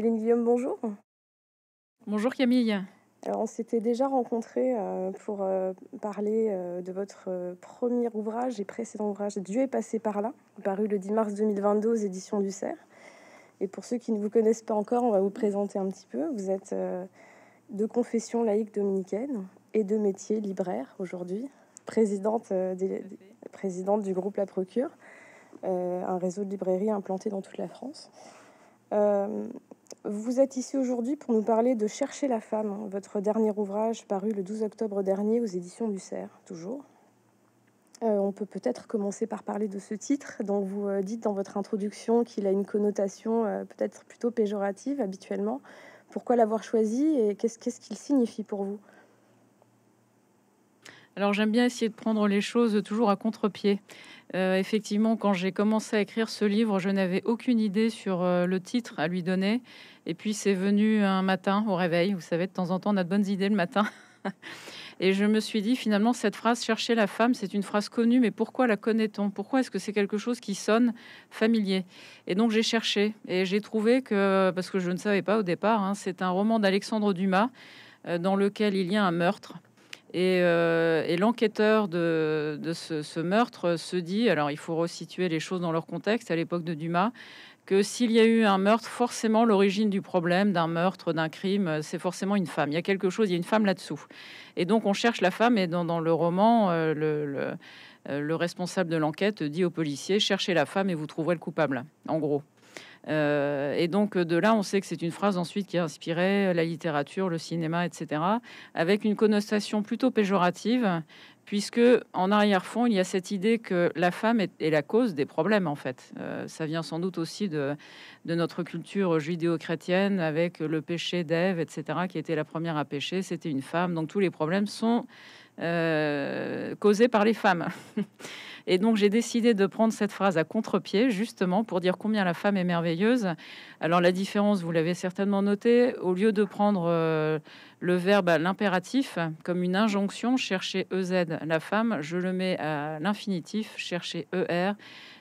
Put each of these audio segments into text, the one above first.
Céline Guillaume, bonjour. Bonjour Camille. Alors, on s'était déjà rencontrés pour parler de votre premier ouvrage et précédent ouvrage « Dieu est passé par là », paru le 10 mars 2022 aux éditions du CERF. Et pour ceux qui ne vous connaissent pas encore, on va vous présenter un petit peu. Vous êtes de confession laïque dominicaine et de métier libraire aujourd'hui, présidente du groupe La Procure, un réseau de librairies implanté dans toute la France. Vous êtes ici aujourd'hui pour nous parler de « Chercher la femme », votre dernier ouvrage paru le 12 octobre dernier aux éditions du CERF, toujours. On peut peut-être commencer par parler de ce titre, dont vous dites dans votre introduction qu'il a une connotation peut-être plutôt péjorative habituellement. Pourquoi l'avoir choisi et qu'est-ce qu'il signifie pour vous? Alors j'aime bien essayer de prendre les choses toujours à contre-pied. Effectivement, quand j'ai commencé à écrire ce livre, je n'avais aucune idée sur le titre à lui donner. Et puis c'est venu un matin au réveil. Vous savez, de temps en temps, on a de bonnes idées le matin. Et je me suis dit, finalement, cette phrase « Chercher la femme », c'est une phrase connue, mais pourquoi la connaît-on? Pourquoi est-ce que c'est quelque chose qui sonne familier? Et donc, j'ai cherché et j'ai trouvé que, parce que je ne savais pas au départ, hein, c'est un roman d'Alexandre Dumas dans lequel il y a un meurtre. Et l'enquêteur de ce meurtre se dit, alors il faut resituer les choses dans leur contexte à l'époque de Dumas, que s'il y a eu un meurtre, forcément l'origine du problème d'un meurtre, d'un crime, c'est forcément une femme. Il y a quelque chose, il y a une femme là-dessous. Et donc on cherche la femme et dans le roman, le responsable de l'enquête dit au policier, cherchez la femme et vous trouverez le coupable, en gros. Et donc de là on sait que c'est une phrase ensuite qui a inspiré la littérature, le cinéma, etc. avec une connotation plutôt péjorative puisque en arrière-fond il y a cette idée que la femme est la cause des problèmes en fait. Ça vient sans doute aussi de notre culture judéo-chrétienne avec le péché d'Ève, etc. qui était la première à pécher, c'était une femme, donc tous les problèmes sont causés par les femmes. Et donc, j'ai décidé de prendre cette phrase à contre-pied, justement, pour dire combien la femme est merveilleuse. Alors, la différence, vous l'avez certainement noté, au lieu de prendre le verbe à l'impératif, comme une injonction, chercher EZ, la femme, je le mets à l'infinitif, chercher ER.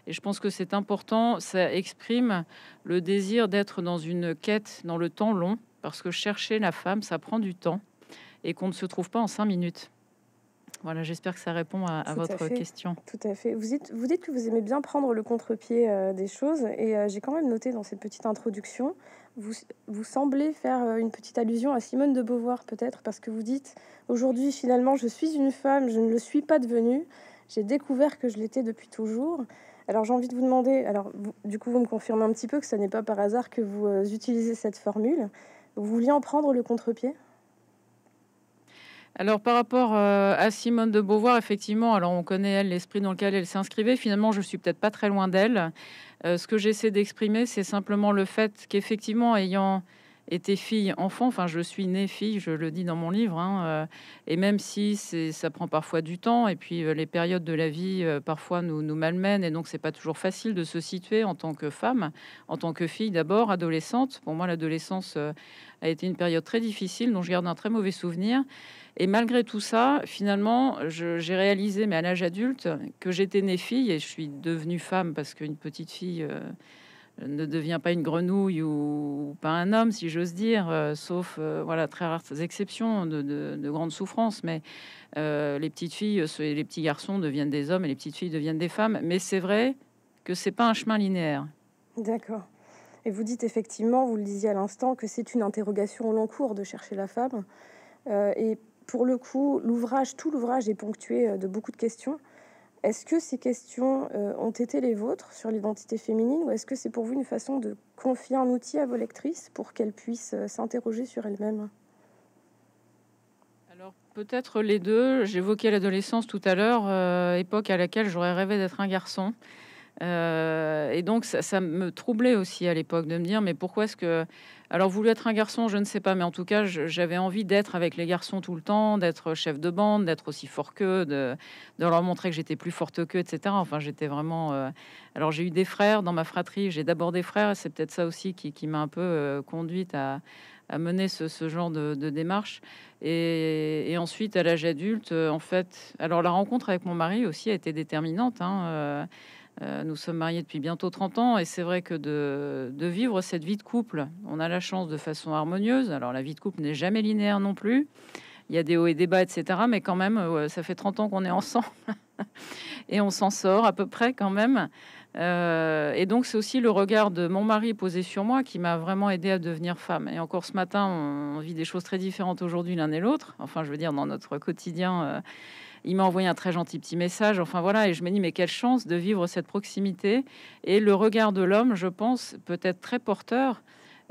Et je pense que c'est important, ça exprime le désir d'être dans une quête, dans le temps long, parce que chercher la femme, ça prend du temps et qu'on ne se trouve pas en 5 minutes. Voilà, j'espère que ça répond à votre question. Tout à fait. Vous dites que vous aimez bien prendre le contre-pied des choses. Et j'ai quand même noté dans cette petite introduction, vous semblez faire une petite allusion à Simone de Beauvoir, peut-être, parce que vous dites, aujourd'hui, finalement, je suis une femme, je ne le suis pas devenue. J'ai découvert que je l'étais depuis toujours. Alors, j'ai envie de vous demander, alors, du coup, vous me confirmez un petit peu que ce n'est pas par hasard que vous utilisez cette formule. Vous vouliez en prendre le contre-pied ? Alors, par rapport à Simone de Beauvoir, effectivement, alors on connaît, elle, l'esprit dans lequel elle s'inscrivait. Finalement, je ne suis peut-être pas très loin d'elle. Ce que j'essaie d'exprimer, c'est simplement le fait qu'effectivement, ayant été fille, enfant, enfin, je suis née fille, je le dis dans mon livre, hein, et même si ça prend parfois du temps, et puis les périodes de la vie, parfois, nous malmènent, et donc c'est pas toujours facile de se situer en tant que femme, en tant que fille d'abord, adolescente. Pour moi, l'adolescence a été une période très difficile, dont je garde un très mauvais souvenir. Et malgré tout ça, finalement, j'ai réalisé, mais à l'âge adulte, que j'étais née fille et je suis devenue femme parce qu'une petite fille ne devient pas une grenouille ou pas un homme, si j'ose dire, sauf voilà, très rares exceptions de grandes souffrances. Mais les petites filles et les petits garçons deviennent des hommes et les petites filles deviennent des femmes. Mais c'est vrai que c'est pas un chemin linéaire. D'accord. Et vous dites effectivement, vous le disiez à l'instant, que c'est une interrogation au long cours de chercher la femme. Et pour le coup, tout l'ouvrage est ponctué de beaucoup de questions. Est-ce que ces questions ont été les vôtres sur l'identité féminine ou est-ce que c'est pour vous une façon de confier un outil à vos lectrices pour qu'elles puissent s'interroger sur elles-mêmes ? Alors peut-être les deux. J'évoquais l'adolescence tout à l'heure, époque à laquelle j'aurais rêvé d'être un garçon. Et donc ça me troublait aussi à l'époque de me dire mais pourquoi est-ce que... Alors voulu être un garçon, je ne sais pas, mais en tout cas j'avais envie d'être avec les garçons tout le temps, d'être chef de bande, d'être aussi fort qu'eux, de leur montrer que j'étais plus forte qu'eux, etc. Enfin j'étais vraiment... Alors j'ai eu des frères dans ma fratrie, j'ai d'abord des frères, c'est peut-être ça aussi qui m'a un peu conduite à mener ce genre de démarche. Et ensuite, à l'âge adulte, en fait... Alors la rencontre avec mon mari aussi a été déterminante, hein, Nous sommes mariés depuis bientôt 30 ans et c'est vrai que de vivre cette vie de couple, on a la chance de façon harmonieuse. Alors la vie de couple n'est jamais linéaire non plus. Il y a des hauts et des bas, etc. Mais quand même, ça fait 30 ans qu'on est ensemble et on s'en sort à peu près quand même. Et donc c'est aussi le regard de mon mari posé sur moi qui m'a vraiment aidé à devenir femme. Et encore ce matin, on vit des choses très différentes aujourd'hui l'un et l'autre. Enfin, je veux dire, dans notre quotidien... Il m'a envoyé un très gentil petit message. Enfin voilà, et je me dis, mais quelle chance de vivre cette proximité. Et le regard de l'homme, je pense, peut être très porteur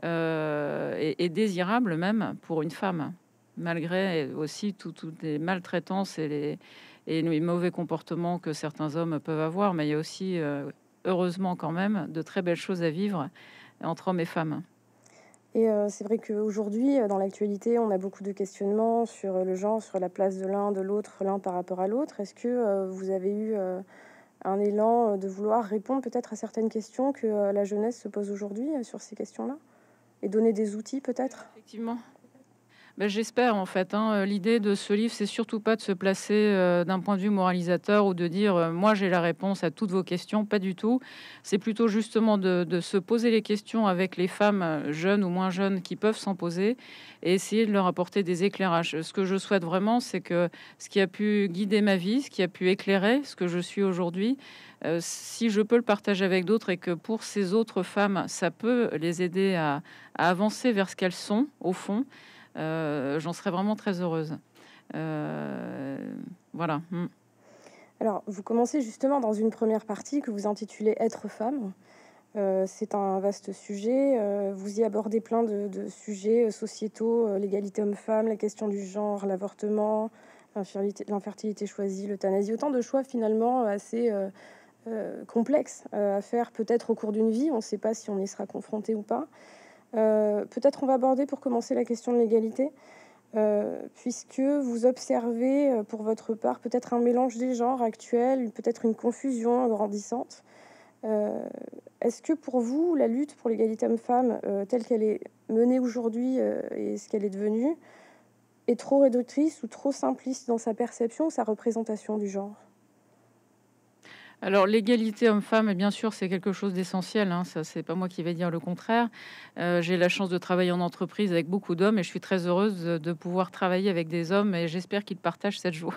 et désirable même pour une femme, malgré aussi toutes les maltraitances et les mauvais comportements que certains hommes peuvent avoir. Mais il y a aussi, heureusement quand même, de très belles choses à vivre entre hommes et femmes. Et c'est vrai qu'aujourd'hui, dans l'actualité, on a beaucoup de questionnements sur le genre, sur la place de l'un, de l'autre, l'un par rapport à l'autre. Est-ce que vous avez eu un élan de vouloir répondre peut-être à certaines questions que la jeunesse se pose aujourd'hui sur ces questions-là et donner des outils peut-être? Effectivement. Ben, j'espère en fait. Hein, l'idée de ce livre, c'est surtout pas de se placer d'un point de vue moralisateur ou de dire moi j'ai la réponse à toutes vos questions, pas du tout. C'est plutôt justement de se poser les questions avec les femmes jeunes ou moins jeunes qui peuvent s'en poser et essayer de leur apporter des éclairages. Ce que je souhaite vraiment, c'est que ce qui a pu guider ma vie, ce qui a pu éclairer ce que je suis aujourd'hui, si je peux le partager avec d'autres et que pour ces autres femmes, ça peut les aider à avancer vers ce qu'elles sont au fond. J'en serais vraiment très heureuse. Voilà. Alors, vous commencez justement dans une première partie que vous intitulez « Être femme ». C'est un vaste sujet. Vous y abordez plein de sujets sociétaux, l'égalité homme-femme, la question du genre, l'avortement, l'infertilité choisie, l'euthanasie. Autant de choix finalement assez complexes à faire peut-être au cours d'une vie. On ne sait pas si on y sera confronté ou pas. Peut-être on va aborder pour commencer la question de l'égalité, puisque vous observez pour votre part peut-être un mélange des genres actuels, peut-être une confusion grandissante. Est-ce que pour vous, la lutte pour l'égalité homme-femme telle qu'elle est menée aujourd'hui et ce qu'elle est devenue, est trop réductrice ou trop simpliste dans sa perception ou sa représentation du genre ? Alors, l'égalité homme-femme, bien sûr, c'est quelque chose d'essentiel. Hein. Ça, c'est pas moi qui vais dire le contraire. J'ai la chance de travailler en entreprise avec beaucoup d'hommes et je suis très heureuse de pouvoir travailler avec des hommes et j'espère qu'ils partagent cette joie.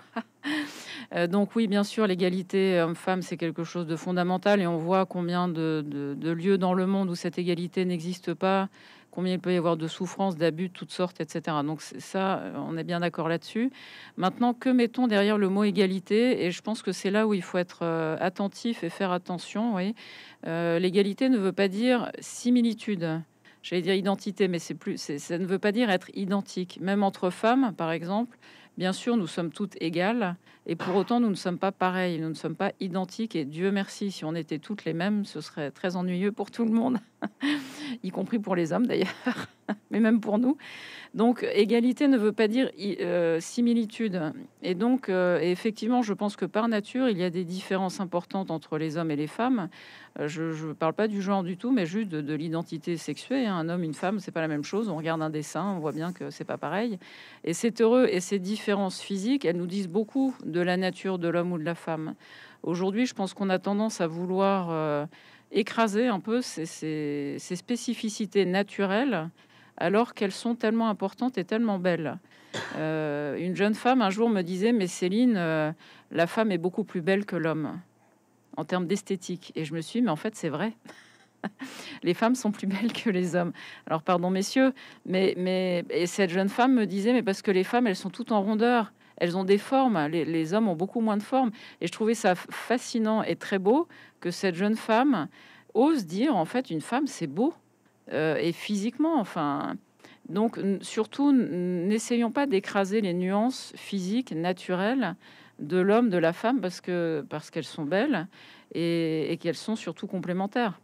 Donc oui, bien sûr, l'égalité homme-femme, c'est quelque chose de fondamental et on voit combien de lieux dans le monde où cette égalité n'existe pas, combien il peut y avoir de souffrances, d'abus de toutes sortes, etc. Donc ça, on est bien d'accord là-dessus. Maintenant, que mettons derrière le mot égalité? Et je pense que c'est là où il faut être attentif et faire attention. Oui. L'égalité ne veut pas dire similitude. J'allais dire identité, mais c'est plus, ça ne veut pas dire être identique. Même entre femmes, par exemple, bien sûr, nous sommes toutes égales. Et pour autant, nous ne sommes pas pareilles, nous ne sommes pas identiques. Et Dieu merci, si on était toutes les mêmes, ce serait très ennuyeux pour tout le monde. Y compris pour les hommes d'ailleurs, mais même pour nous. Donc égalité ne veut pas dire similitude. Et donc effectivement, je pense que par nature, il y a des différences importantes entre les hommes et les femmes. Je ne parle pas du genre du tout, mais juste de l'identité sexuée. Hein. Un homme, une femme, c'est pas la même chose. On regarde un dessin, on voit bien que c'est pas pareil. Et c'est heureux. Et ces différences physiques, elles nous disent beaucoup de la nature de l'homme ou de la femme. Aujourd'hui, je pense qu'on a tendance à vouloir écraser un peu ces spécificités naturelles, alors qu'elles sont tellement importantes et tellement belles. Une jeune femme, un jour, me disait « Mais Céline, la femme est beaucoup plus belle que l'homme, en termes d'esthétique. » Et je me suis dit « Mais en fait, c'est vrai. » Les femmes sont plus belles que les hommes. Alors, pardon, messieurs, et cette jeune femme me disait « Mais parce que les femmes, elles sont toutes en rondeur. » Elles ont des formes, les hommes ont beaucoup moins de formes. Et je trouvais ça fascinant et très beau que cette jeune femme ose dire, en fait, une femme, c'est beau. Et physiquement, enfin... Donc, surtout, n'essayons pas d'écraser les nuances physiques, naturelles de l'homme, de la femme, parce qu'elles sont belles et qu'elles sont surtout complémentaires.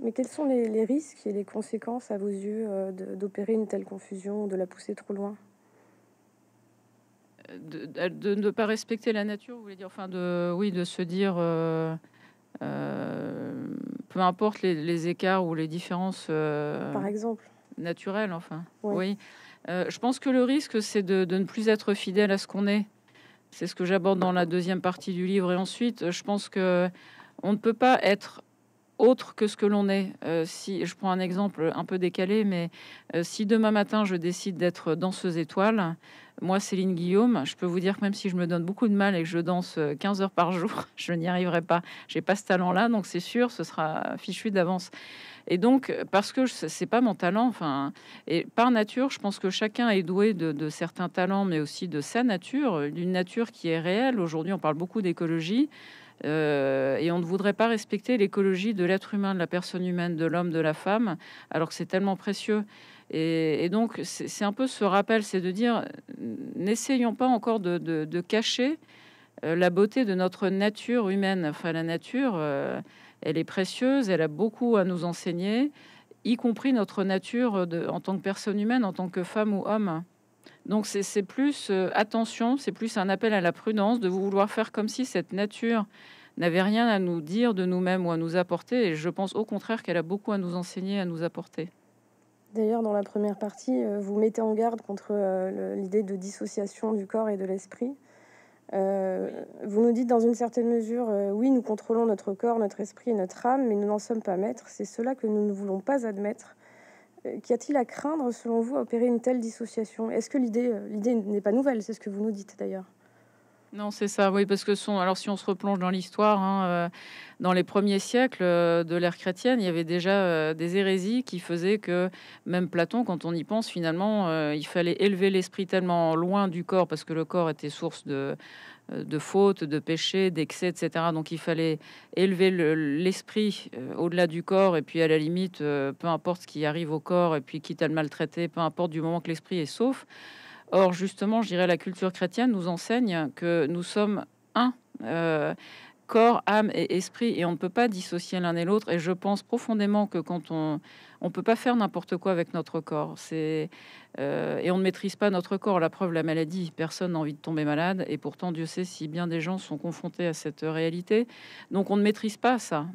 Mais quels sont les risques et les conséquences, à vos yeux, d'opérer une telle confusion, de la pousser trop loin ? De ne pas respecter la nature, vous voulez dire, enfin, de se dire, peu importe les écarts ou les différences, par exemple, naturelles, enfin, ouais. Oui. Je pense que le risque, c'est de ne plus être fidèle à ce qu'on est. C'est ce que j'aborde dans la deuxième partie du livre. Et ensuite, je pense que on ne peut pas être autre que ce que l'on est. Si je prends un exemple un peu décalé, mais si demain matin je décide d'être danseuse étoile, moi Céline Guillaume, je peux vous dire que même si je me donne beaucoup de mal et que je danse 15 heures par jour, je n'y arriverai pas. J'ai pas ce talent là, donc c'est sûr, ce sera fichu d'avance. Et donc, parce que c'est pas mon talent, enfin, et par nature, je pense que chacun est doué de certains talents, mais aussi de sa nature, d'une nature qui est réelle. Aujourd'hui, on parle beaucoup d'écologie. Et on ne voudrait pas respecter l'écologie de l'être humain, de la personne humaine, de l'homme, de la femme, alors que c'est tellement précieux. Et donc, c'est un peu ce rappel, c'est de dire, n'essayons pas encore de cacher la beauté de notre nature humaine. Enfin, la nature, elle est précieuse, elle a beaucoup à nous enseigner, y compris notre nature en tant que personne humaine, en tant que femme ou homme. Donc c'est plus attention, c'est plus un appel à la prudence de vouloir faire comme si cette nature n'avait rien à nous dire de nous-mêmes ou à nous apporter. Et je pense au contraire qu'elle a beaucoup à nous enseigner, à nous apporter. D'ailleurs, dans la première partie, vous mettez en garde contre l'idée de dissociation du corps et de l'esprit. Vous nous dites dans une certaine mesure, oui, nous contrôlons notre corps, notre esprit et notre âme, mais nous n'en sommes pas maîtres. C'est cela que nous ne voulons pas admettre. Qu'y a-t-il à craindre, selon vous, à opérer une telle dissociation? Est-ce que l'idée n'est pas nouvelle? C'est ce que vous nous dites, d'ailleurs. Non, c'est ça, oui, parce que alors si on se replonge dans l'histoire, dans les premiers siècles de l'ère chrétienne, il y avait déjà des hérésies qui faisaient que, même Platon, quand on y pense, finalement, il fallait élever l'esprit tellement loin du corps, parce que le corps était source de fautes, de péchés, d'excès, etc. Donc il fallait élever l'esprit au-delà du corps, et puis à la limite, peu importe ce qui arrive au corps, et puis quitte à le maltraiter, peu importe du moment que l'esprit est sauf. Or, justement, je dirais la culture chrétienne nous enseigne que nous sommes un, corps, âme et esprit, et on ne peut pas dissocier l'un et l'autre. Et je pense profondément que quand on ne peut pas faire n'importe quoi avec notre corps, et on ne maîtrise pas notre corps. La preuve, la maladie, personne n'a envie de tomber malade, et pourtant Dieu sait si bien des gens sont confrontés à cette réalité. Donc on ne maîtrise pas ça.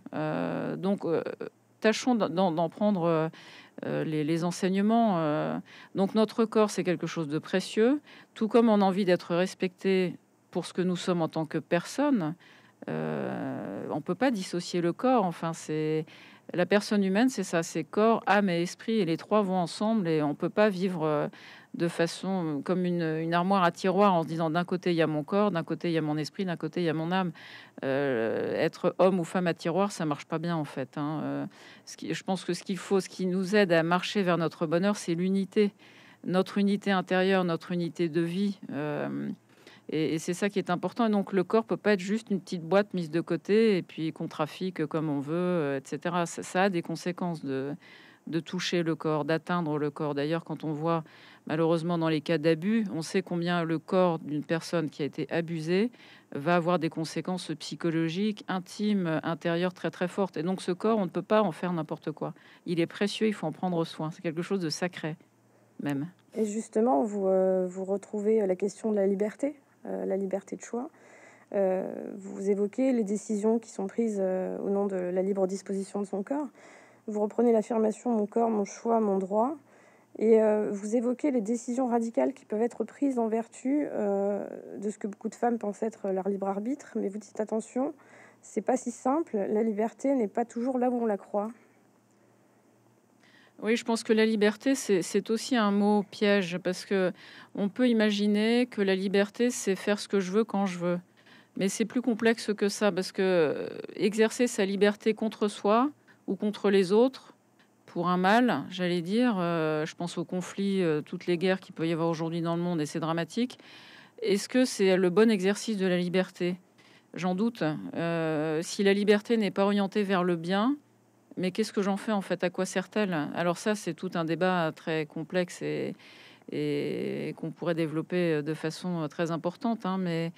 Tâchons d'en prendre les enseignements. Donc notre corps, c'est quelque chose de précieux, tout comme on a envie d'être respecté pour ce que nous sommes en tant que personne. On peut pas dissocier le corps. Enfin, c'est la personne humaine, c'est ça, c'est corps, âme et esprit, et les trois vont ensemble, et on peut pas vivre de façon comme une armoire à tiroirs en se disant d'un côté il y a mon corps, d'un côté il y a mon esprit, d'un côté il y a mon âme. Être homme ou femme à tiroir, ça marche pas bien en fait. Je pense que ce qui nous aide à marcher vers notre bonheur, c'est l'unité, notre unité intérieure, notre unité de vie. Et c'est ça qui est important. Et donc, le corps peut pas être juste une petite boîte mise de côté et puis qu'on trafique comme on veut, etc. Ça a des conséquences de toucher le corps, d'atteindre le corps. D'ailleurs, quand on voit malheureusement dans les cas d'abus, on sait combien le corps d'une personne qui a été abusée va avoir des conséquences psychologiques, intimes, intérieures très très fortes. Et donc, ce corps, on ne peut pas en faire n'importe quoi. Il est précieux, il faut en prendre soin. C'est quelque chose de sacré, même. Et justement, vous retrouvez la question de la liberté. La liberté de choix. Vous évoquez les décisions qui sont prises au nom de la libre disposition de son corps. Vous reprenez l'affirmation « mon corps, mon choix, mon droit ». Et vous évoquez les décisions radicales qui peuvent être prises en vertu de ce que beaucoup de femmes pensent être leur libre arbitre. Mais vous dites « attention, c'est pas si simple, la liberté n'est pas toujours là où on la croit ». Oui, je pense que la liberté, c'est aussi un mot piège, parce que on peut imaginer que la liberté, c'est faire ce que je veux quand je veux. Mais c'est plus complexe que ça, parce que exercer sa liberté contre soi ou contre les autres, pour un mal, j'allais dire, je pense aux conflits, toutes les guerres qu'il peut y avoir aujourd'hui dans le monde, et c'est dramatique. Est-ce que c'est le bon exercice de la liberté? J'en doute. Si la liberté n'est pas orientée vers le bien, mais qu'est-ce que j'en fais en fait? À quoi sert-elle? Alors ça, c'est tout un débat très complexe et qu'on pourrait développer de façon très importante. Mais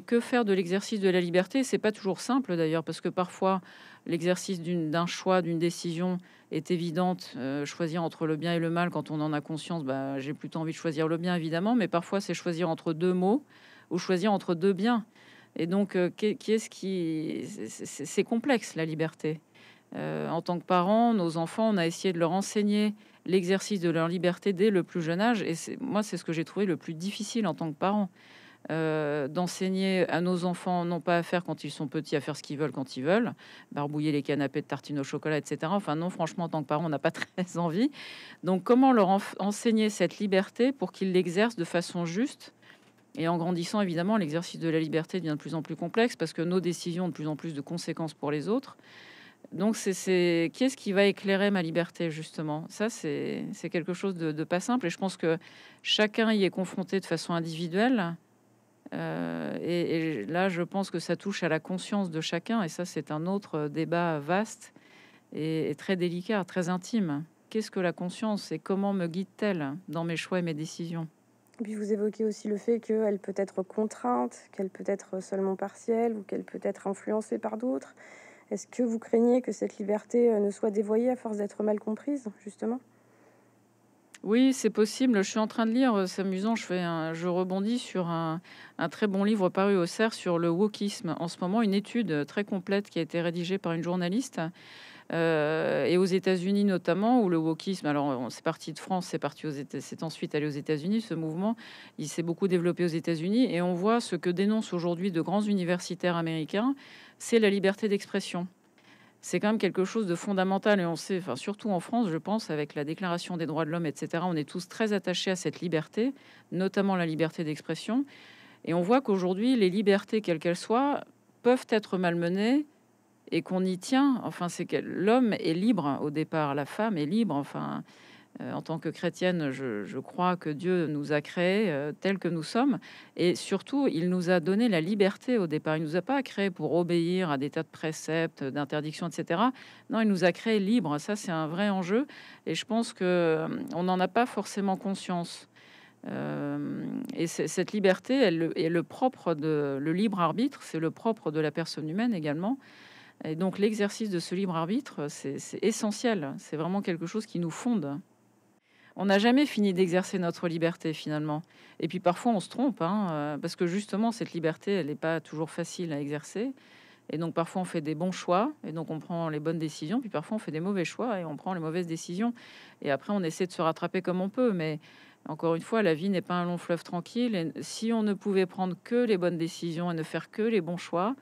que faire de l'exercice de la liberté? C'est pas toujours simple d'ailleurs, parce que parfois l'exercice d'un choix, d'une décision est évidente. Choisir entre le bien et le mal, quand on en a conscience, j'ai plutôt envie de choisir le bien évidemment. Mais parfois, c'est choisir entre deux maux ou choisir entre deux biens. Et donc, c'est complexe la liberté. En tant que parents, nos enfants, on a essayé de leur enseigner l'exercice de leur liberté dès le plus jeune âge. Et moi, c'est ce que j'ai trouvé le plus difficile en tant que parent. d'enseigner à nos enfants, non pas à faire quand ils sont petits, à faire ce qu'ils veulent quand ils veulent, barbouiller les canapés de tartines au chocolat, etc. Enfin non, franchement, en tant que parents, on n'a pas très envie. Donc comment leur enseigner cette liberté pour qu'ils l'exercent de façon juste? Et en grandissant, évidemment, l'exercice de la liberté devient de plus en plus complexe parce que nos décisions ont de plus en plus de conséquences pour les autres. Donc, c'est qui est-ce qui va éclairer ma liberté, justement? Ça, c'est quelque chose de pas simple. Et je pense que chacun y est confronté de façon individuelle. Et là, je pense que ça touche à la conscience de chacun. Et ça, c'est un autre débat vaste et très délicat, très intime. Qu'est-ce que la conscience et comment me guide-t-elle dans mes choix et mes décisions? Et puis vous évoquez aussi le fait qu'elle peut être contrainte, qu'elle peut être seulement partielle ou qu'elle peut être influencée par d'autres. Est-ce que vous craignez que cette liberté ne soit dévoyée à force d'être mal comprise, justement? Oui, c'est possible. Je suis en train de lire, c'est amusant, je rebondis sur un très bon livre paru au CERF sur le wokisme. En ce moment, une étude très complète qui a été rédigée par une journaliste. Et aux États-Unis notamment, où le wokisme, alors c'est parti de France, c'est ensuite allé aux États-Unis, ce mouvement, il s'est beaucoup développé aux États-Unis, et on voit ce que dénoncent aujourd'hui de grands universitaires américains, c'est la liberté d'expression. C'est quand même quelque chose de fondamental, et on sait, enfin, surtout en France, je pense, avec la Déclaration des droits de l'homme, etc., on est tous très attachés à cette liberté, notamment la liberté d'expression, et on voit qu'aujourd'hui, les libertés, quelles qu'elles soient, peuvent être malmenées, et qu'on y tient, enfin, c'est que l'homme est libre au départ, la femme est libre, enfin, en tant que chrétienne, je crois que Dieu nous a créés tels que nous sommes, et surtout, il nous a donné la liberté au départ, il nous a pas créés pour obéir à des tas de préceptes, d'interdictions, etc. Non, il nous a créés libres, ça c'est un vrai enjeu, et je pense que on n'en a pas forcément conscience. Et cette liberté, elle est le propre de le libre arbitre, c'est le propre de la personne humaine également. Et donc, l'exercice de ce libre arbitre, c'est essentiel. C'est vraiment quelque chose qui nous fonde. On n'a jamais fini d'exercer notre liberté, finalement. Et puis, parfois, on se trompe, hein, parce que, justement, cette liberté, elle n'est pas toujours facile à exercer. Et donc, parfois, on fait des bons choix, et donc, on prend les bonnes décisions. Puis, parfois, on fait des mauvais choix, et on prend les mauvaises décisions. Et après, on essaie de se rattraper comme on peut. Mais, encore une fois, la vie n'est pas un long fleuve tranquille. Et si on ne pouvait prendre que les bonnes décisions et ne faire que les bons choix...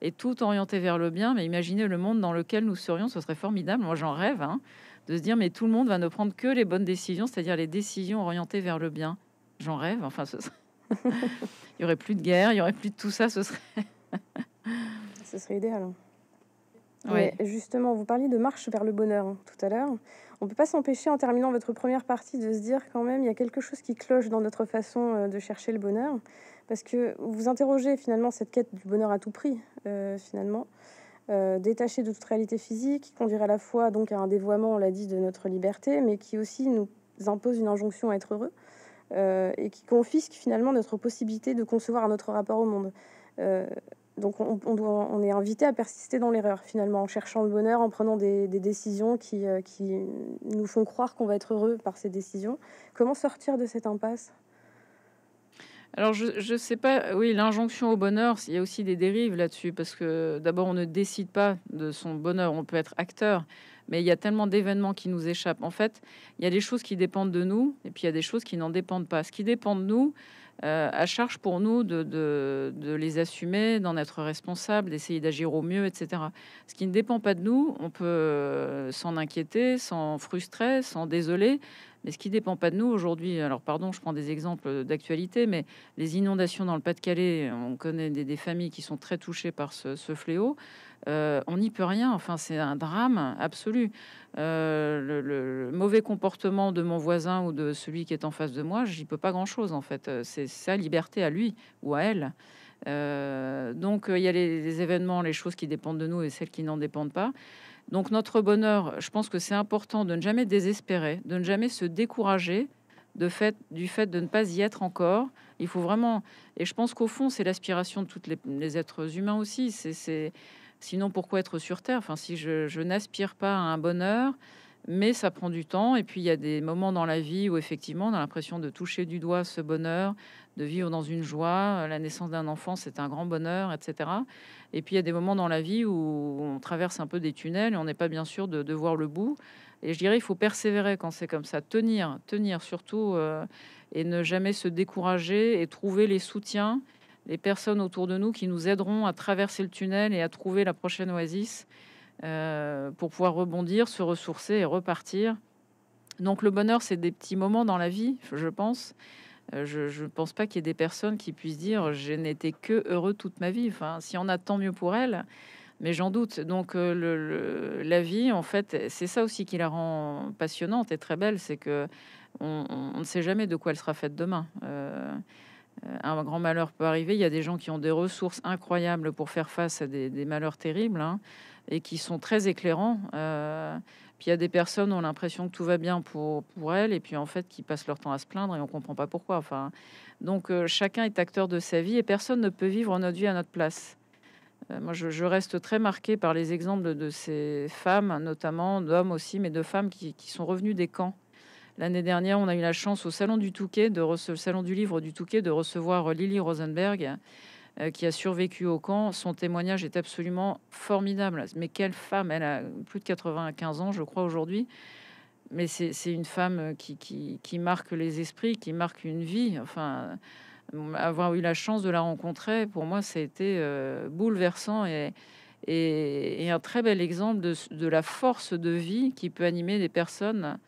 et tout orienté vers le bien, mais imaginez le monde dans lequel nous serions, ce serait formidable, moi j'en rêve, hein, de se dire, mais tout le monde va ne prendre que les bonnes décisions, c'est-à-dire les décisions orientées vers le bien. J'en rêve, enfin, ce serait... il n'y aurait plus de guerre, il n'y aurait plus de tout ça, ce serait... ce serait idéal. Oui. Mais justement, vous parliez de marche vers le bonheur tout à l'heure. On ne peut pas s'empêcher, en terminant votre première partie, de se dire quand même, il y a quelque chose qui cloche dans notre façon de chercher le bonheur. Parce que vous interrogez finalement cette quête du bonheur à tout prix, détachée de toute réalité physique, qui conduirait à la fois donc à un dévoiement, on l'a dit, de notre liberté, mais qui aussi nous impose une injonction à être heureux et qui confisque finalement notre possibilité de concevoir notre rapport au monde. Donc on est invité à persister dans l'erreur finalement, en cherchant le bonheur, en prenant des décisions qui nous font croire qu'on va être heureux par ces décisions. Comment sortir de cette impasse ? Alors, je sais pas, oui, l'injonction au bonheur, il y a aussi des dérives là-dessus, parce que d'abord, on ne décide pas de son bonheur, on peut être acteur, mais il y a tellement d'événements qui nous échappent. En fait, il y a des choses qui dépendent de nous, et puis il y a des choses qui n'en dépendent pas. Ce qui dépend de nous, à charge pour nous de les assumer, d'en être responsable, d'essayer d'agir au mieux, etc. Ce qui ne dépend pas de nous, on peut s'en inquiéter, s'en frustrer, s'en désoler. Mais ce qui ne dépend pas de nous aujourd'hui, alors pardon, je prends des exemples d'actualité, mais les inondations dans le Pas-de-Calais, on connaît des familles qui sont très touchées par ce fléau. On n'y peut rien, enfin c'est un drame absolu. Le mauvais comportement de mon voisin ou de celui qui est en face de moi, j'y peux pas grand-chose en fait. C'est sa liberté à lui ou à elle. Donc il y a les événements, les choses qui dépendent de nous et celles qui n'en dépendent pas. Donc notre bonheur, je pense que c'est important de ne jamais désespérer, de ne jamais se décourager du fait de ne pas y être encore. Il faut vraiment... Et je pense qu'au fond, c'est l'aspiration de tous les êtres humains aussi. Sinon, pourquoi être sur Terre? Enfin, si je n'aspire pas à un bonheur, mais ça prend du temps. Et puis, il y a des moments dans la vie où, effectivement, on a l'impression de toucher du doigt ce bonheur, de vivre dans une joie. La naissance d'un enfant, c'est un grand bonheur, etc. Et puis, il y a des moments dans la vie où on traverse un peu des tunnels et on n'est pas bien sûr de voir le bout. Et je dirais, il faut persévérer quand c'est comme ça, tenir surtout, et ne jamais se décourager et trouver les soutiens, les personnes autour de nous qui nous aideront à traverser le tunnel et à trouver la prochaine oasis pour pouvoir rebondir, se ressourcer et repartir. Donc le bonheur, c'est des petits moments dans la vie, je pense. Je ne pense pas qu'il y ait des personnes qui puissent dire « je n'étais que heureux toute ma vie ». Enfin, s'il y en a, tant mieux pour elles, mais j'en doute. Donc la vie, en fait, c'est ça aussi qui la rend passionnante et très belle, c'est que on ne sait jamais de quoi elle sera faite demain. Un grand malheur peut arriver. Il y a des gens qui ont des ressources incroyables pour faire face à des malheurs terribles, hein, et qui sont très éclairants. Puis il y a des personnes qui ont l'impression que tout va bien pour elles, et puis en fait qui passent leur temps à se plaindre et on comprend pas pourquoi. Enfin, donc chacun est acteur de sa vie et personne ne peut vivre notre vie à notre place. Moi, je reste très marquée par les exemples de ces femmes, notamment d'hommes aussi, mais de femmes qui sont revenues des camps. L'année dernière, on a eu la chance au Salon du Touquet, Salon du Livre du Touquet, de recevoir Lily Rosenberg, qui a survécu au camp. Son témoignage est absolument formidable. Mais quelle femme! Elle a plus de 95 ans, je crois, aujourd'hui. Mais c'est une femme qui marque les esprits, qui marque une vie. Enfin, avoir eu la chance de la rencontrer, pour moi, ça a été bouleversant et un très bel exemple de la force de vie qui peut animer des personnes.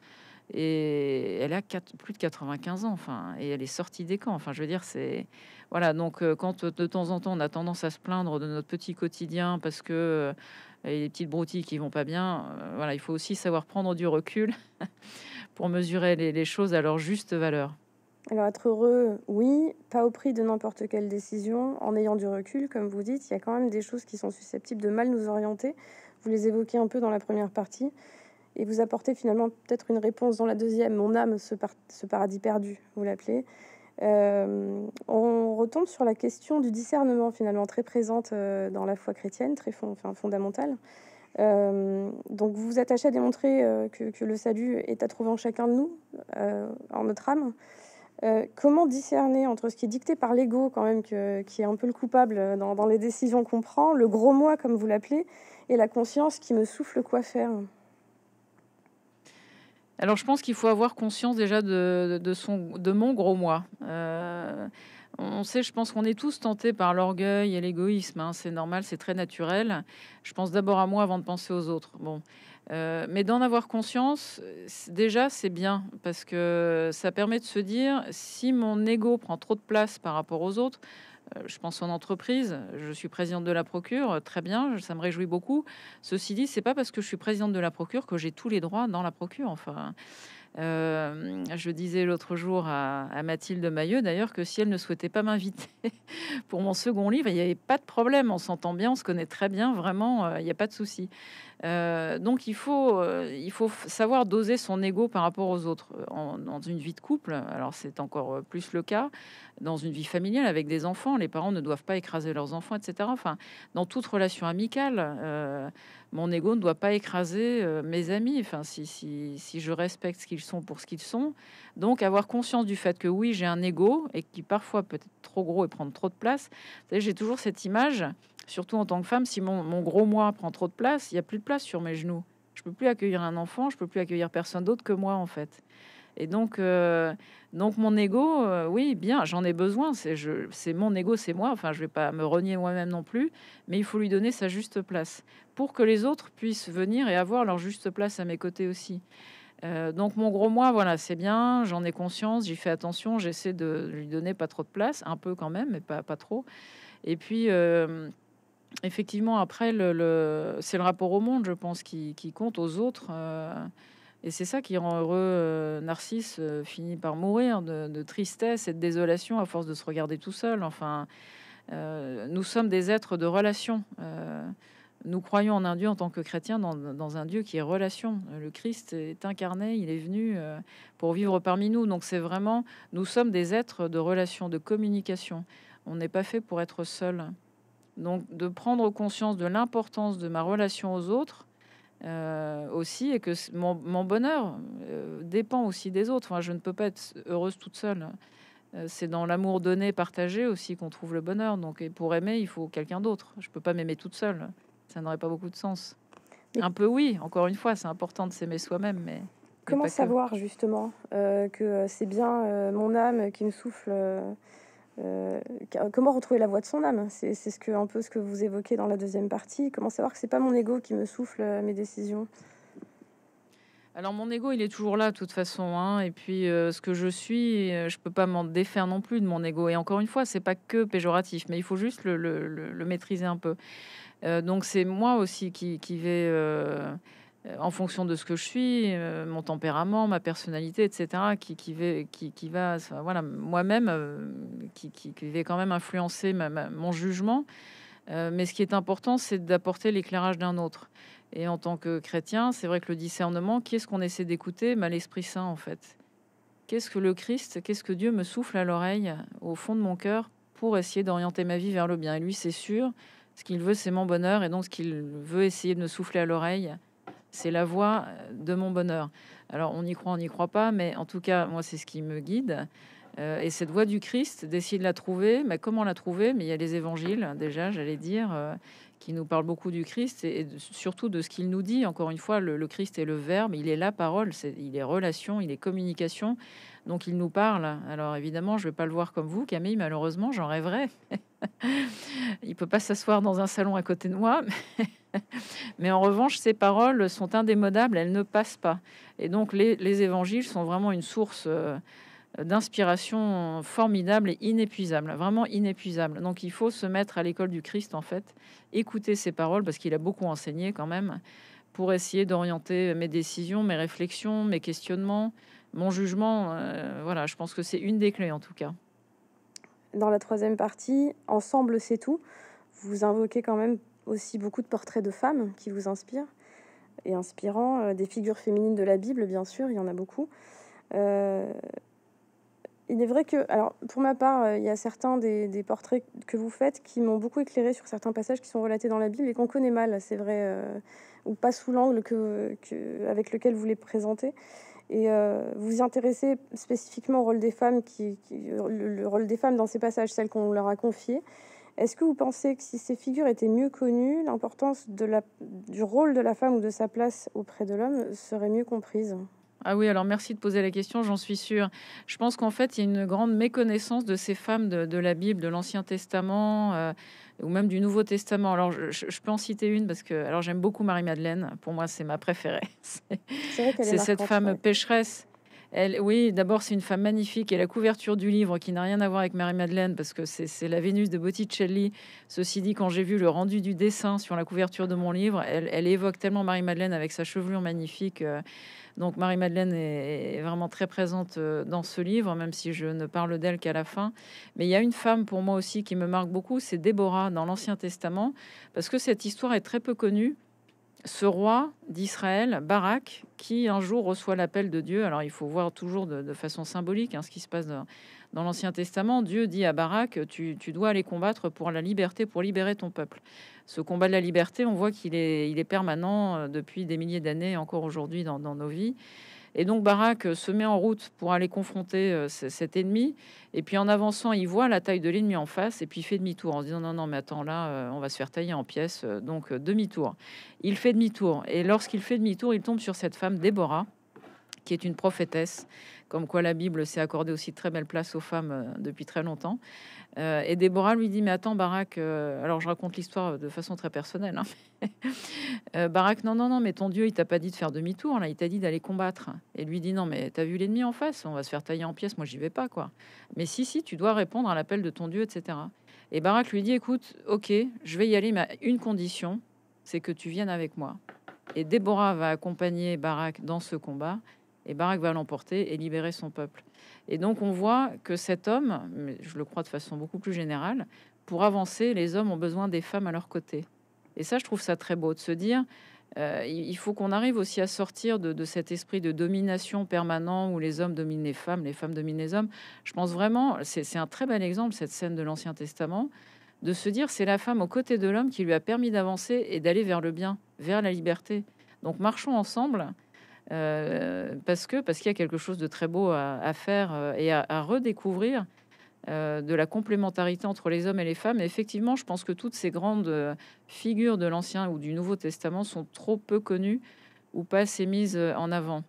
Et elle a plus de 95 ans, enfin, et elle est sortie des camps. Enfin, je veux dire, c'est voilà. Donc, quand de temps en temps on a tendance à se plaindre de notre petit quotidien parce que les petites broutilles qui vont pas bien, voilà, il faut aussi savoir prendre du recul pour mesurer les choses à leur juste valeur. Alors, être heureux, oui, pas au prix de n'importe quelle décision, en ayant du recul, comme vous dites. Il y a quand même des choses qui sont susceptibles de mal nous orienter. Vous les évoquez un peu dans la première partie. Et vous apportez finalement peut-être une réponse dans la deuxième. Mon âme, ce paradis perdu, vous l'appelez. On retombe sur la question du discernement, finalement, très présente dans la foi chrétienne, très fondamentale. Donc vous vous attachez à démontrer que le salut est à trouver en chacun de nous, en notre âme. Comment discerner entre ce qui est dicté par l'ego, quand même, qui est un peu le coupable dans les décisions qu'on prend, le gros moi, comme vous l'appelez, et la conscience qui me souffle quoi faire ? Alors, je pense qu'il faut avoir conscience déjà de mon gros moi. On sait, je pense qu'on est tous tentés par l'orgueil et l'égoïsme. Hein. C'est normal, c'est très naturel. Je pense d'abord à moi avant de penser aux autres. Bon, mais d'en avoir conscience, déjà, c'est bien. Parce que ça permet de se dire, si mon ego prend trop de place par rapport aux autres... Je pense en entreprise, je suis présidente de la Procure, très bien, ça me réjouit beaucoup. Ceci dit, c'est pas parce que je suis présidente de la Procure que j'ai tous les droits dans la Procure. Enfin, je disais l'autre jour à Mathilde Mailleux, d'ailleurs, que si elle ne souhaitait pas m'inviter pour mon second livre, il n'y avait pas de problème, on s'entend bien, on se connaît très bien, vraiment, il n'y a pas de souci. Donc il faut savoir doser son ego par rapport aux autres. Dans une vie de couple, alors c'est encore plus le cas, dans une vie familiale avec des enfants, les parents ne doivent pas écraser leurs enfants, etc. Enfin, dans toute relation amicale, mon ego ne doit pas écraser mes amis. Enfin, si je respecte ce qu'ils sont pour ce qu'ils sont, donc avoir conscience du fait que oui, j'ai un ego et qui parfois peut être trop gros et prendre trop de place. Vous savez, j'ai toujours cette image, surtout en tant que femme, si mon gros moi prend trop de place, il n'y a plus de place sur mes genoux. Je peux plus accueillir un enfant, je peux plus accueillir personne d'autre que moi en fait. Et donc mon ego, oui, bien, j'en ai besoin. C'est mon ego, c'est moi. Enfin, je vais pas me renier moi-même non plus, mais il faut lui donner sa juste place pour que les autres puissent venir et avoir leur juste place à mes côtés aussi. Donc mon gros moi, voilà, c'est bien, j'en ai conscience, j'y fais attention, j'essaie de lui donner pas trop de place, un peu quand même, mais pas trop. Et puis effectivement, après, c'est le rapport au monde, je pense, qui compte, aux autres. Et c'est ça qui rend heureux. Narcisse finit par mourir de tristesse et de désolation à force de se regarder tout seul. Enfin, nous sommes des êtres de relation. Nous croyons en un Dieu en tant que chrétiens, dans un Dieu qui est relation. Le Christ est incarné, il est venu pour vivre parmi nous. Donc c'est vraiment, nous sommes des êtres de relation, de communication. On n'est pas fait pour être seul. Donc de prendre conscience de l'importance de ma relation aux autres aussi, et que mon bonheur dépend aussi des autres. Enfin, je ne peux pas être heureuse toute seule. C'est dans l'amour donné, partagé aussi qu'on trouve le bonheur. Donc, et pour aimer, il faut quelqu'un d'autre. Je peux pas m'aimer toute seule. Ça n'aurait pas beaucoup de sens. Un peu, oui. Encore une fois, c'est important de s'aimer soi-même, mais... Comment savoir, justement, que c'est bien mon âme qui me souffle comment retrouver la voix de son âme? C'est un peu ce que vous évoquez dans la deuxième partie. Comment savoir que c'est pas mon ego qui me souffle mes décisions? Alors, mon ego, il est toujours là, de toute façon. Hein. Et puis, ce que je suis, je peux pas m'en défaire non plus de mon ego. Et encore une fois, c'est pas que péjoratif, mais il faut juste le maîtriser un peu. Donc, c'est moi aussi qui vais... en fonction de ce que je suis, mon tempérament, ma personnalité, etc., qui va, voilà, moi-même, qui va quand même influencer mon jugement. Mais ce qui est important, c'est d'apporter l'éclairage d'un autre. Et en tant que chrétien, c'est vrai que le discernement, qu'est-ce qu'on essaie d'écouter? L'Esprit Saint, en fait. Qu'est-ce que le Christ, qu'est-ce que Dieu me souffle à l'oreille, au fond de mon cœur, pour essayer d'orienter ma vie vers le bien? Et lui, c'est sûr, ce qu'il veut, c'est mon bonheur, et donc ce qu'il veut essayer de me souffler à l'oreille, c'est la voie de mon bonheur. Alors, on n'y croit pas, mais en tout cas, moi, c'est ce qui me guide. Et cette voie du Christ, d'essayer de la trouver, mais comment la trouver? Mais il y a les évangiles, déjà, j'allais dire, qui nous parlent beaucoup du Christ et surtout de ce qu'il nous dit. Encore une fois, le Christ est le Verbe, il est la parole, il est relation, il est communication. Donc, il nous parle. Alors, évidemment, je ne vais pas le voir comme vous, Camille, malheureusement, j'en rêverais. Il ne peut pas s'asseoir dans un salon à côté de moi. Mais en revanche, ces paroles sont indémodables, elles ne passent pas. Et donc, les évangiles sont vraiment une source d'inspiration formidable et inépuisable, vraiment inépuisable. Donc, il faut se mettre à l'école du Christ, en fait, écouter ses paroles, parce qu'il a beaucoup enseigné quand même, pour essayer d'orienter mes décisions, mes réflexions, mes questionnements, mon jugement. Voilà, je pense que c'est une des clés, en tout cas. Dans la troisième partie, Ensemble, c'est tout, vous invoquez quand même aussi beaucoup de portraits de femmes qui vous inspirent et inspirant, des figures féminines de la Bible, bien sûr, il y en a beaucoup. Il est vrai que, alors pour ma part, il y a certains des portraits que vous faites qui m'ont beaucoup éclairé sur certains passages qui sont relatés dans la Bible et qu'on connaît mal, c'est vrai, ou pas sous l'angle avec lequel vous les présentez. Et vous vous intéressez spécifiquement au rôle des femmes, le rôle des femmes dans ces passages, celles qu'on leur a confiées. Est-ce que vous pensez que si ces figures étaient mieux connues, l'importance du rôle de la femme ou de sa place auprès de l'homme serait mieux comprise? Ah oui, alors merci de poser la question, j'en suis sûre. Je pense qu'en fait, il y a une grande méconnaissance de ces femmes de la Bible, de l'Ancien Testament ou même du Nouveau Testament. Alors, je peux en citer une parce que j'aime beaucoup Marie-Madeleine. Pour moi, c'est ma préférée. C'est cette femme pécheresse. Elle, oui, d'abord, c'est une femme magnifique. Et la couverture du livre, qui n'a rien à voir avec Marie-Madeleine, parce que c'est la Vénus de Botticelli. Ceci dit, quand j'ai vu le rendu du dessin sur la couverture de mon livre, elle évoque tellement Marie-Madeleine avec sa chevelure magnifique. Donc, Marie-Madeleine est vraiment très présente dans ce livre, même si je ne parle d'elle qu'à la fin. Mais il y a une femme, pour moi aussi, qui me marque beaucoup, c'est Déborah, dans l'Ancien Testament, parce que cette histoire est très peu connue. Ce roi d'Israël, Barak, qui un jour reçoit l'appel de Dieu. Alors, il faut voir toujours de façon symbolique ce qui se passe dans l'Ancien Testament. Dieu dit à Barak, tu dois aller combattre pour la liberté, pour libérer ton peuple. Ce combat de la liberté, on voit qu'il est permanent depuis des milliers d'années, encore aujourd'hui dans nos vies. Et donc, Barak se met en route pour aller confronter cet ennemi. Et puis, en avançant, il voit la taille de l'ennemi en face. Et puis, il fait demi-tour en se disant, non, mais attends, là, on va se faire tailler en pièces. Donc, demi-tour. Il fait demi-tour. Et lorsqu'il fait demi-tour, il tombe sur cette femme, Déborah, qui est une prophétesse. Comme quoi, la Bible s'est accordée aussi de très belle place aux femmes depuis très longtemps. Et Déborah lui dit, mais attends, Barak... alors, je raconte l'histoire de façon très personnelle. Hein. Barak, non, mais ton Dieu, il t'a pas dit de faire demi-tour. Là, il t'a dit d'aller combattre. Et lui dit, non, mais t'as vu l'ennemi en face? On va se faire tailler en pièces. Moi, j'y vais pas, quoi. Mais si, tu dois répondre à l'appel de ton Dieu, etc. Et Barak lui dit, écoute, ok, je vais y aller, mais à une condition, c'est que tu viennes avec moi. Et Déborah va accompagner Barak dans ce combat. Et Barak va l'emporter et libérer son peuple. Et donc, on voit que cet homme, mais je le crois de façon beaucoup plus générale, pour avancer, les hommes ont besoin des femmes à leur côté. Et ça, je trouve ça très beau de se dire, il faut qu'on arrive aussi à sortir de cet esprit de domination permanent où les hommes dominent les femmes dominent les hommes. Je pense vraiment, c'est un très bel exemple, cette scène de l'Ancien Testament, de se dire, c'est la femme aux côtés de l'homme qui lui a permis d'avancer et d'aller vers le bien, vers la liberté. Donc, marchons ensemble. Parce qu'il y a quelque chose de très beau à faire et à redécouvrir de la complémentarité entre les hommes et les femmes. Et effectivement, je pense que toutes ces grandes figures de l'Ancien ou du Nouveau Testament sont trop peu connues ou pas assez mises en avant.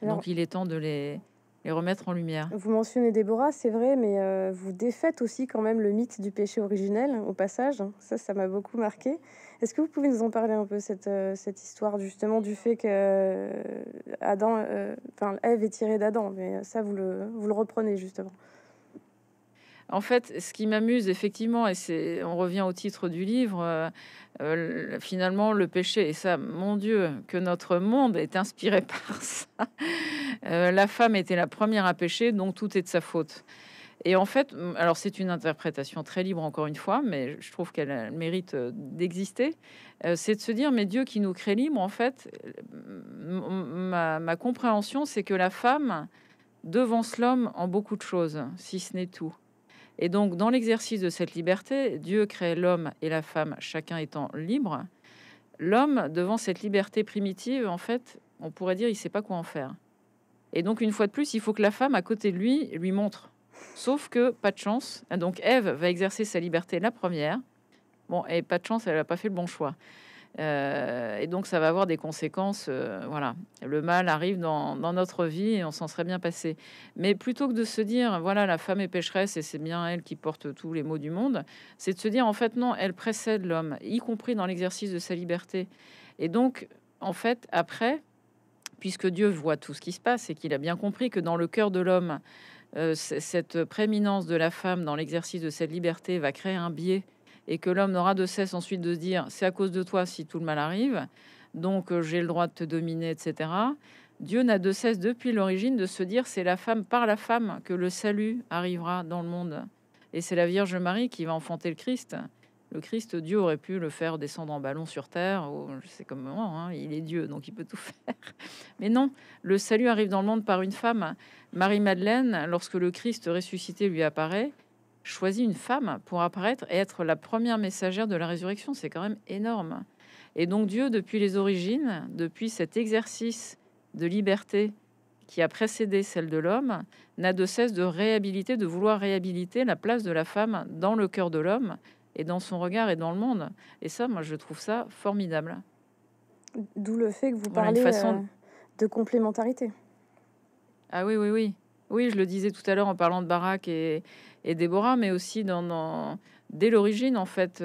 Alors, donc il est temps de les remettre en lumière. Vous mentionnez Déborah, c'est vrai, mais vous défaites aussi quand même le mythe du péché originel, au passage. Ça m'a beaucoup marqué. Est-ce que vous pouvez nous en parler un peu, cette histoire, justement, du fait que Adam, enfin, Ève est tirée d'Adam, mais ça, vous le reprenez, justement. En fait, ce qui m'amuse, effectivement, et on revient au titre du livre, finalement, le péché, et ça, mon Dieu, que notre monde est inspiré par ça. La femme était la première à pécher, donc tout est de sa faute. Et en fait, alors c'est une interprétation très libre, encore une fois, mais je trouve qu'elle mérite d'exister. C'est de se dire, mais Dieu qui nous crée libre, en fait, ma compréhension, c'est que la femme devance l'homme en beaucoup de choses, si ce n'est tout. Et donc, dans l'exercice de cette liberté, Dieu crée l'homme et la femme, chacun étant libre. L'homme, devant cette liberté primitive, en fait, on pourrait dire, il ne sait pas quoi en faire. Et donc, une fois de plus, il faut que la femme, à côté de lui, lui montre. Sauf que, pas de chance. Donc, Ève va exercer sa liberté la première. Bon, et pas de chance, elle n'a pas fait le bon choix. Et donc, ça va avoir des conséquences. Voilà, le mal arrive dans notre vie et on s'en serait bien passé. Mais plutôt que de se dire, voilà, la femme est pécheresse et c'est bien elle qui porte tous les maux du monde, c'est de se dire, en fait, non, elle précède l'homme, y compris dans l'exercice de sa liberté. Et donc, en fait, après... puisque Dieu voit tout ce qui se passe et qu'il a bien compris que dans le cœur de l'homme, cette prééminence de la femme dans l'exercice de cette liberté va créer un biais et que l'homme n'aura de cesse ensuite de se dire « c'est à cause de toi si tout le mal arrive, donc j'ai le droit de te dominer, etc. » Dieu n'a de cesse depuis l'origine de se dire « c'est la femme par la femme que le salut arrivera dans le monde. » Et c'est la Vierge Marie qui va enfanter le Christ. Le Christ, Dieu aurait pu le faire descendre en ballon sur terre, ou je sais comment, hein, il est Dieu, donc il peut tout faire. Mais non, le salut arrive dans le monde par une femme. Marie-Madeleine, lorsque le Christ ressuscité lui apparaît, choisit une femme pour apparaître et être la première messagère de la résurrection. C'est quand même énorme. Et donc Dieu, depuis les origines, depuis cet exercice de liberté qui a précédé celle de l'homme, n'a de cesse de réhabiliter, de vouloir réhabiliter la place de la femme dans le cœur de l'homme, et dans son regard et dans le monde. Et ça, moi, je trouve ça formidable. D'où le fait que vous parlez de complémentarité. Ah oui, oui, oui. Oui, je le disais tout à l'heure en parlant de Barak et Déborah, mais aussi dès l'origine, en fait.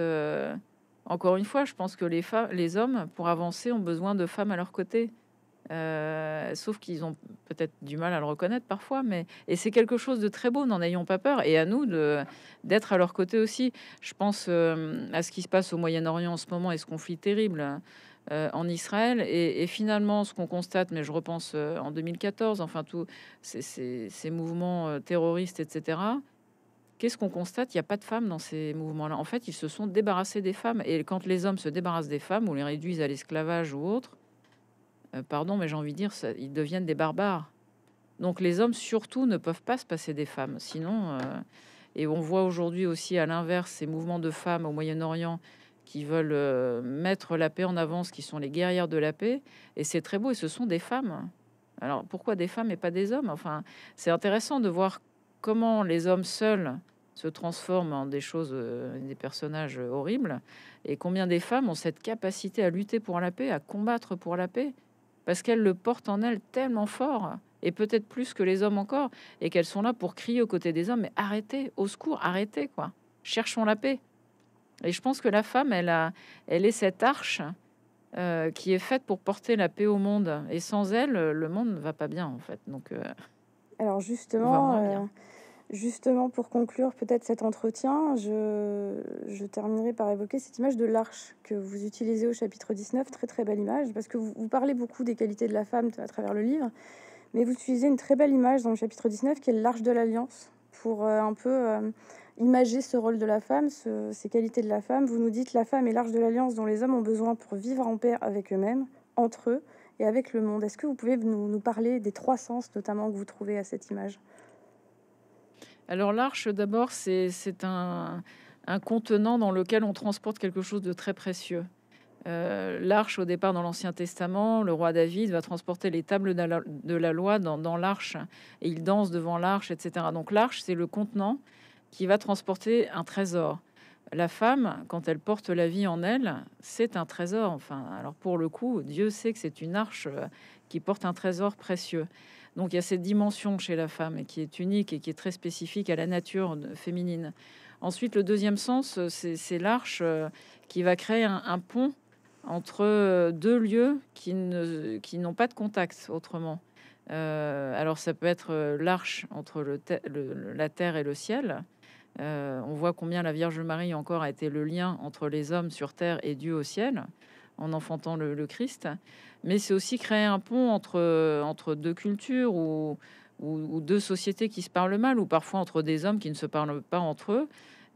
Encore une fois, je pense que les hommes, pour avancer, ont besoin de femmes à leur côté. Sauf qu'ils ont peut-être du mal à le reconnaître parfois, et c'est quelque chose de très beau, n'en ayons pas peur, et à nous d'être à leur côté aussi. Je pense à ce qui se passe au Moyen-Orient en ce moment et ce conflit terrible en Israël, et finalement ce qu'on constate, mais je repense en 2014, enfin tous ces mouvements terroristes, etc. Qu'est-ce qu'on constate? Il n'y a pas de femmes dans ces mouvements-là. En fait, ils se sont débarrassés des femmes, et quand les hommes se débarrassent des femmes ou les réduisent à l'esclavage ou autre, pardon, mais j'ai envie de dire, ils deviennent des barbares. Donc les hommes, surtout, ne peuvent pas se passer des femmes. Sinon, et on voit aujourd'hui aussi, à l'inverse, ces mouvements de femmes au Moyen-Orient qui veulent mettre la paix en avance, qui sont les guerrières de la paix. Et c'est très beau, et ce sont des femmes. Alors, pourquoi des femmes et pas des hommes? Enfin, c'est intéressant de voir comment les hommes seuls se transforment en des choses, des personnages horribles, et combien des femmes ont cette capacité à lutter pour la paix, à combattre pour la paix, parce qu'elles le portent en elles tellement fort, et peut-être plus que les hommes encore, et qu'elles sont là pour crier aux côtés des hommes, mais arrêtez, au secours, arrêtez, quoi. Cherchons la paix. Et je pense que la femme, elle est cette arche qui est faite pour porter la paix au monde, et sans elle, le monde ne va pas bien, en fait. Donc, alors justement, pour conclure peut-être cet entretien, je terminerai par évoquer cette image de l'arche que vous utilisez au chapitre 19, très très belle image, parce que vous parlez beaucoup des qualités de la femme à travers le livre, mais vous utilisez une très belle image dans le chapitre 19 qui est l'arche de l'Alliance, pour un peu imager ce rôle de la femme, ces qualités de la femme. Vous nous dites « La femme est l'arche de l'Alliance dont les hommes ont besoin pour vivre en paix avec eux-mêmes, entre eux et avec le monde ». Est-ce que vous pouvez nous parler des trois sens notamment que vous trouvez à cette image ? Alors l'arche, d'abord, c'est un contenant dans lequel on transporte quelque chose de très précieux. L'arche, au départ, dans l'Ancien Testament, le roi David va transporter les tables de la loi dans l'arche, et il danse devant l'arche, etc. Donc l'arche, c'est le contenant qui va transporter un trésor. La femme, quand elle porte la vie en elle, c'est un trésor. Enfin, alors pour le coup, Dieu sait que c'est une arche qui porte un trésor précieux. Donc il y a cette dimension chez la femme qui est unique et qui est très spécifique à la nature féminine. Ensuite, le deuxième sens, c'est l'arche qui va créer un pont entre deux lieux qui n'ont pas de contact autrement. Alors ça peut être l'arche entre la terre et le ciel. On voit combien la Vierge Marie encore a été le lien entre les hommes sur terre et Dieu au ciel, en enfantant le Christ. Mais c'est aussi créer un pont entre deux cultures ou deux sociétés qui se parlent mal, ou parfois entre des hommes qui ne se parlent pas entre eux.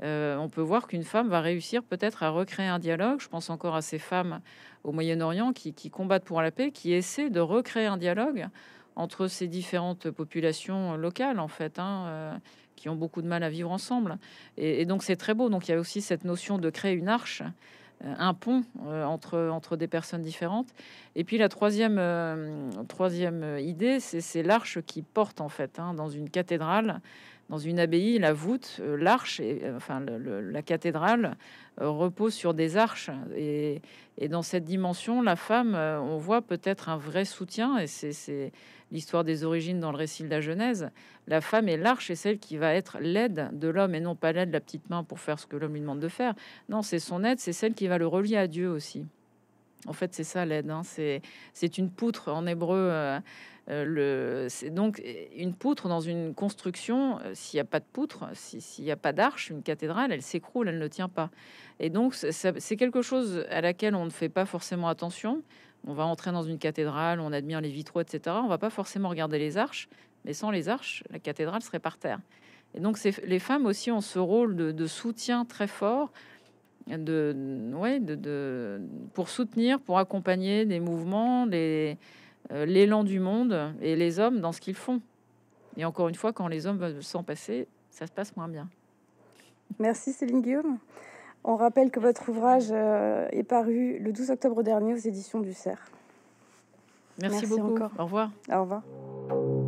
On peut voir qu'une femme va réussir peut-être à recréer un dialogue. Je pense encore à ces femmes au Moyen-Orient qui combattent pour la paix, qui essaient de recréer un dialogue entre ces différentes populations locales, en fait, qui ont beaucoup de mal à vivre ensemble. Et donc, c'est très beau. Donc, il y a aussi cette notion de créer une arche, un pont entre des personnes différentes. Et puis, la troisième idée, c'est l'arche qui porte, en fait, dans une cathédrale, dans une abbaye, la voûte, l'arche, enfin la cathédrale repose sur des arches. Et dans cette dimension, la femme, on voit peut-être un vrai soutien. Et c'est l'histoire des origines dans le récit de la Genèse. La femme et l'arche est celle qui va être l'aide de l'homme et non pas l'aide de la petite main pour faire ce que l'homme lui demande de faire. Non, c'est son aide, c'est celle qui va le relier à Dieu aussi. En fait, c'est ça l'aide. C'est une poutre en hébreu. C'est donc une poutre dans une construction. S'il n'y a pas de poutre, s'il n'y a pas d'arche, une cathédrale, elle s'écroule, elle ne tient pas. Et donc, c'est quelque chose à laquelle on ne fait pas forcément attention. On va entrer dans une cathédrale, on admire les vitraux, etc. On ne va pas forcément regarder les arches. Mais sans les arches, la cathédrale serait par terre. Et donc, les femmes aussi ont ce rôle de soutien très fort. Pour soutenir, pour accompagner des mouvements, l'élan du monde et les hommes dans ce qu'ils font. Et encore une fois, quand les hommes veulent s'en passer, ça se passe moins bien. Merci Céline Guillaume. On rappelle que votre ouvrage est paru le 12 octobre dernier aux éditions du CERF. Merci beaucoup. Encore. Au revoir. Au revoir.